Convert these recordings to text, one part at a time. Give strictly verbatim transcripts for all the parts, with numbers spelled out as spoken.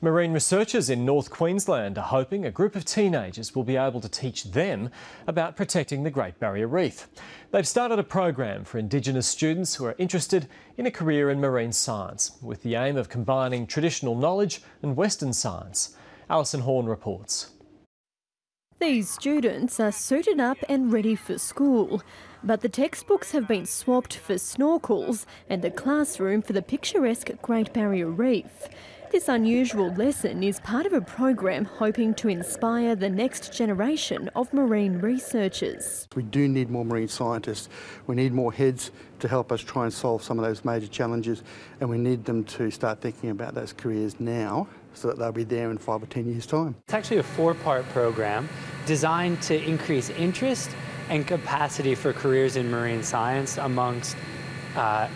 Marine researchers in North Queensland are hoping a group of teenagers will be able to teach them about protecting the Great Barrier Reef. They've started a program for Indigenous students who are interested in a career in marine science, with the aim of combining traditional knowledge and Western science. Allyson Horn reports. These students are suited up and ready for school, but the textbooks have been swapped for snorkels and the classroom for the picturesque Great Barrier Reef. This unusual lesson is part of a program hoping to inspire the next generation of marine researchers. We do need more marine scientists. We need more heads to help us try and solve some of those major challenges, and we need them to start thinking about those careers now, so that they'll be there in five or ten years' time. It's actually a four-part program designed to increase interest and capacity for careers in marine science amongst uh,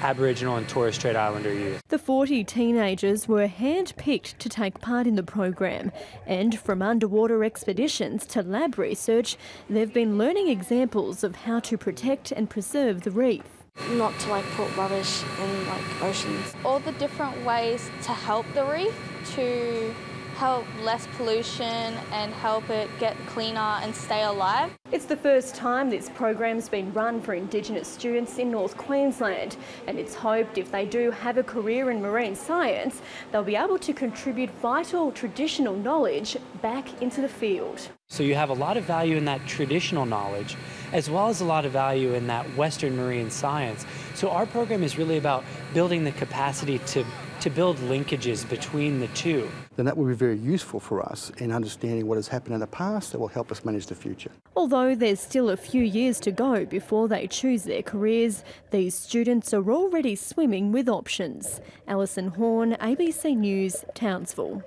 Aboriginal and Torres Strait Islander youth. The forty teenagers were hand-picked to take part in the program, and from underwater expeditions to lab research, they've been learning examples of how to protect and preserve the reef. Not to like put rubbish in like oceans. All the different ways to help the reef, to help less pollution and help it get cleaner and stay alive. It's the first time this program's been run for Indigenous students in North Queensland, and it's hoped if they do have a career in marine science, they'll be able to contribute vital traditional knowledge back into the field. So you have a lot of value in that traditional knowledge, as well as a lot of value in that Western marine science. So our program is really about building the capacity to, to build linkages between the two. Then that will be very useful for us in understanding what has happened in the past that will help us manage the future. Although there's still a few years to go before they choose their careers, these students are already swimming with options. Allyson Horn, A B C News, Townsville.